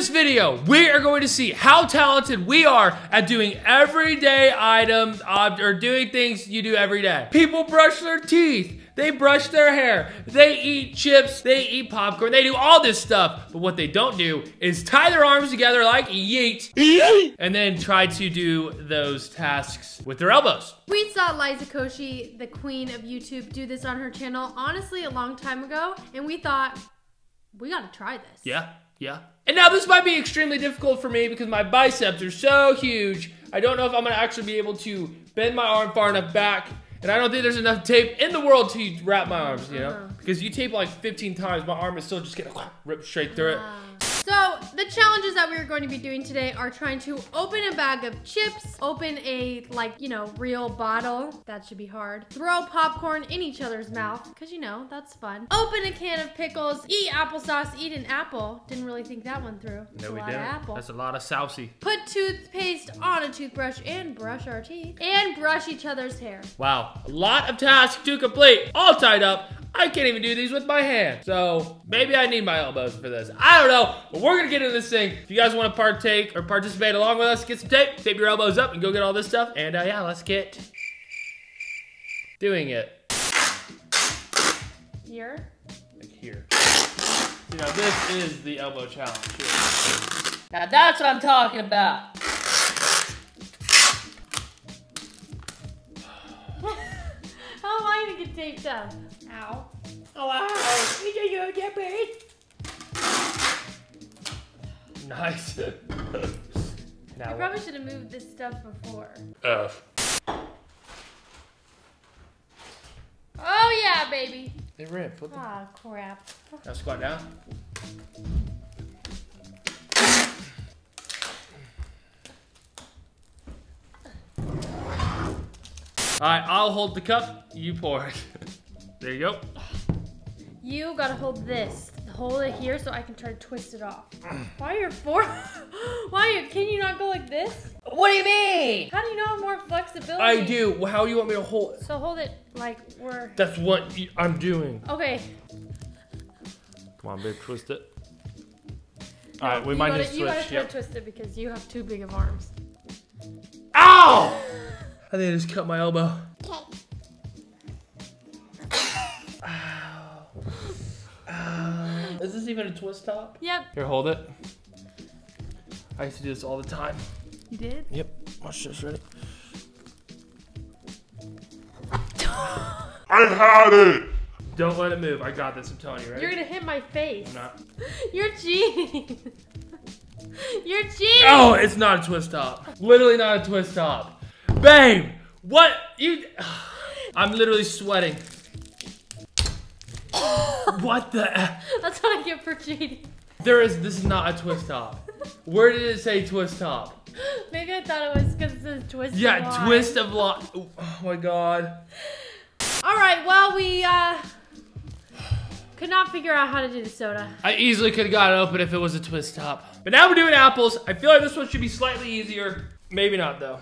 this video, we are going to see how talented we are at doing everyday items or doing things you do every day. People brush their teeth. They brush their hair, they eat chips, they eat popcorn, they do all this stuff. But what they don't do is tie their arms together like yeet, and then try to do those tasks with their elbows. We saw Liza Koshy, the queen of YouTube, do this on her channel, honestly, a long time ago. And we thought, we gotta try this. Yeah. And now this might be extremely difficult for me because my biceps are so huge. I don't know if I'm gonna actually be able to bend my arm far enough back. And I don't think there's enough tape in the world to wrap my arms, you know? Because you tape like 15 times, my arm is still just getting ripped straight through it. So the challenges that we're going to be doing today are trying to open a bag of chips, open a, like, you know, real bottle. That should be hard. Throw popcorn in each other's mouth, because, you know, that's fun. Open a can of pickles, eat applesauce, eat an apple. Didn't really think that one through. No, we didn't. That's a lot of sousy. Put toothpaste on a toothbrush and brush our teeth. And brush each other's hair. Wow, a lot of tasks to complete, all tied up. I can't even do these with my hand. So maybe I need my elbows for this. I don't know, but we're gonna get into this thing. If you guys wanna partake or participate along with us, get some tape, tape your elbows up and go get all this stuff. And yeah, let's get doing it. Here? Like here. You know, this is the elbow challenge. Here. Now that's what I'm talking about. How am I gonna get taped up? Ow. Oh, wow. You think you'll get buried? Nice. I probably should have moved this stuff before. Oh, yeah, baby. It ripped. Aw, crap. Now squat down. All right, I'll hold the cup. You pour it. There you go. You gotta hold this. Hold it here so I can try to twist it off. Why your forearm? Why can you not go like this? What do you mean? How do you know I'm more flexibility? I do. Well, how do you want me to hold it? So hold it like we're... That's what I'm doing. Okay. Come on, babe, twist it. No, all right, we might just switch. You gotta try to twist it because you have too big of arms. Ow! I think I just cut my elbow. Okay. Is this even a twist top? Yep. Here, hold it. I used to do this all the time. You did? Yep. Watch this, ready? I had it! Don't let it move. I got this, I'm telling you, right? You're gonna hit my face. I'm not. You're cheating. You're cheating! Oh, it's not a twist top. Literally not a twist top. Babe! What? You... I'm literally sweating. What the? That's what I get for cheating. This is not a twist top. Where did it say twist top? Maybe I thought it was because it says twist of line. Yeah, twist of line. Oh my God. All right, well, we could not figure out how to do the soda. I easily could have got it open if it was a twist top. But now we're doing apples. I feel like this one should be slightly easier. Maybe not though.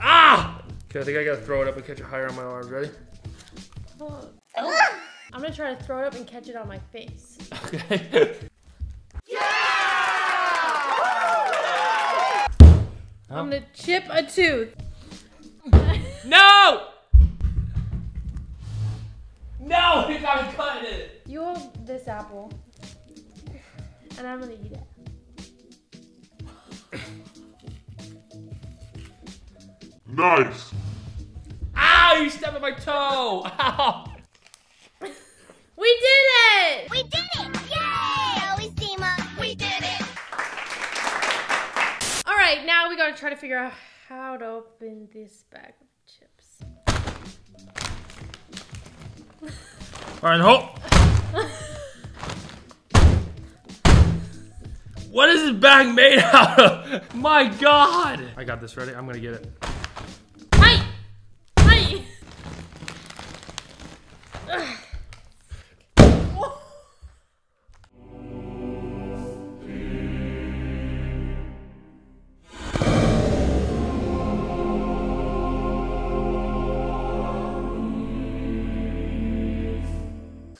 Ah! Okay, I think I gotta throw it up and catch it higher on my arms, ready? Oh. I'm gonna try to throw it up and catch it on my face. Okay. Yeah! I'm gonna chip a tooth. No! No, you gotta cut it. You hold this apple, and I'm gonna eat it. Nice. Ow, you stepped on my toe! Ow! We did it! We did it! Yay! Always team up. We did it! All right, now we gotta try to figure out how to open this bag of chips. All right, What is this bag made out of? My God! I got this, ready? I'm gonna get it.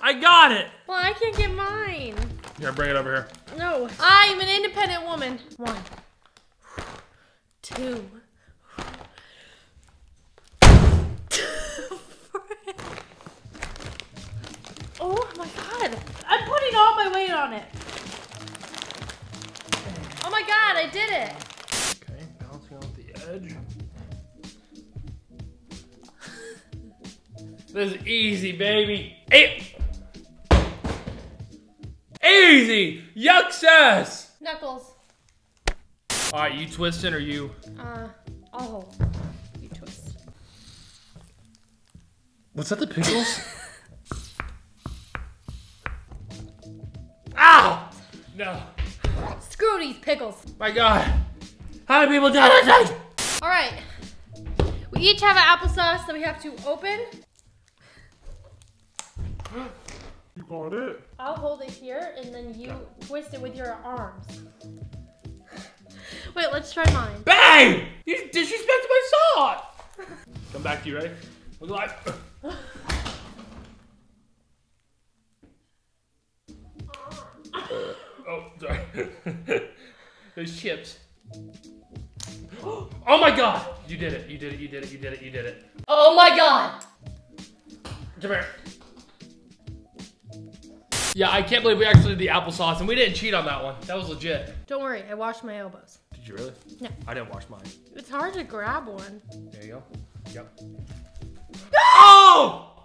I got it! Well, I can't get mine. Yeah, bring it over here. No. I'm an independent woman. 1, 2. Oh my god. I'm putting all my weight on it. Oh my god, I did it. Okay, bouncing off the edge. This is easy, baby. Easy! Yuccess! Knuckles. Alright, you twisting or you? I'll hold. You twist. Was that the pickles? Ow! No. Screw these pickles. My god. How do people do this? Alright. We each have an applesauce that we have to open. You got it. I'll hold it here and then you twist it with your arms. Wait, let's try mine. Bang! You disrespected my sauce! Come back to you, ready? We're live. Oh, sorry. Those chips. Oh my god! You did it, you did it, you did it, you did it, you did it. Oh my god! Come here. Yeah, I can't believe we actually did the applesauce and we didn't cheat on that one. That was legit. Don't worry, I washed my elbows. Did you really? No. I didn't wash mine. It's hard to grab one. There you go. Yep. Oh!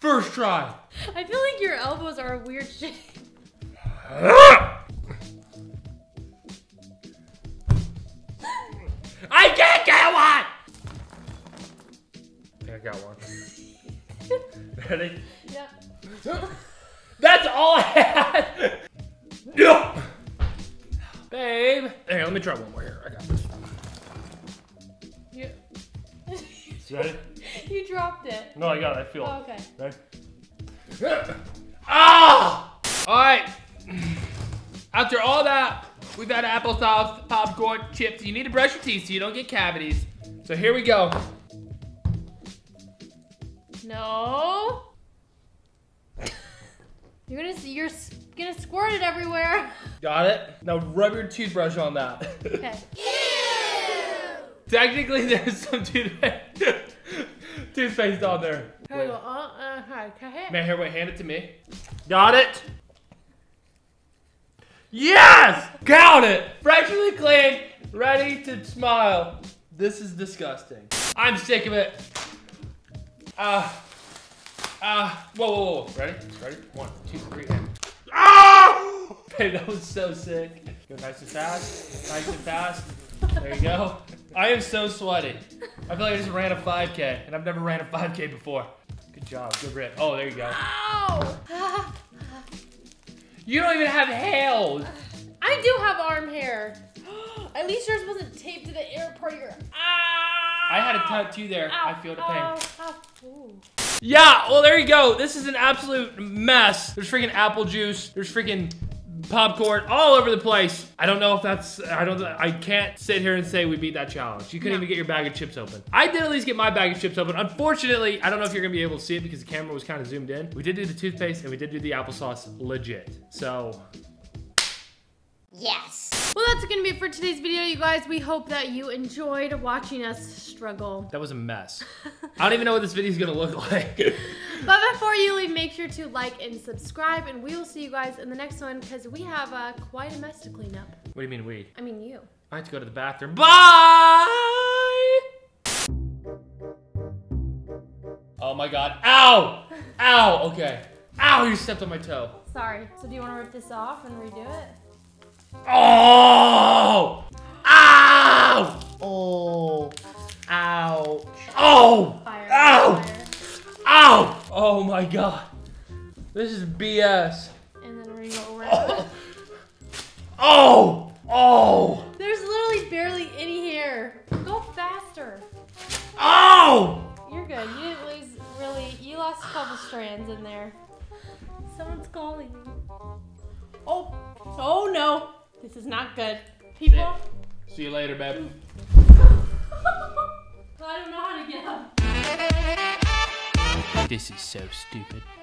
First try. I feel like your elbows are a weird shape. I can't get one! I think I got one. Ready? Yeah. That's all I had! Yeah. Babe! Hey, let me try one more here. I got this. You... Ready? You dropped it. No, I got it. I feel it. Okay. Ready? Yeah. Ah! Alright. After all that, we've had applesauce, popcorn, chips. You need to brush your teeth so you don't get cavities. So here we go. No. You're gonna squirt it everywhere. Got it? Now rub your toothbrush on that. Okay. Ew. Technically, there's some toothpaste on there. Here we go. Man, here, wait, hand it to me. Got it? Yes! Count it! Freshly clean, ready to smile. This is disgusting. I'm sick of it. Whoa, whoa, whoa. Ready? Ready? 1, 2, 3, and... Ah! Babe, that was so sick. Go nice and fast. Nice and fast. There you go. I am so sweaty. I feel like I just ran a 5K, and I've never ran a 5K before. Good job. Good rip. Oh, there you go. Ow! You don't even have hails. I do have arm hair. At least yours wasn't taped to the inner part of your... Ow! I had a tattoo there. Ow, I feel the pain. Ow, ow. Ooh. Yeah, well, there you go. This is an absolute mess. There's freaking apple juice. There's freaking popcorn all over the place. I don't know if that's, I can't sit here and say we beat that challenge. You couldn't even get your bag of chips open. I did at least get my bag of chips open. Unfortunately, I don't know if you're gonna be able to see it because the camera was kind of zoomed in. We did do the toothpaste and we did do the applesauce legit. So. Yes. Well, that's gonna be it for today's video, you guys. We hope that you enjoyed watching us struggle. That was a mess. I don't even know what this video is gonna look like. But before you leave, make sure to like and subscribe, and we will see you guys in the next one because we have quite a mess to clean up. What do you mean we? I mean you. I have to go to the bathroom. Bye! Oh my god. Ow! Ow! Okay. Ow! You stepped on my toe. Sorry. So do you want to rip this off and redo it? Oh! Ow! Oh! Ouch! Oh! Fire, ow! Fire. Ow! Oh my god! This is BS. And then we're gonna go around. Oh! Oh! Oh! There's literally barely any hair. Go faster. Ow! You're good. You didn't lose really. You lost a couple strands in there. Someone's calling me. Oh! Oh no! This is not good. People. See you later, babe. I don't know how to get up. This is so stupid.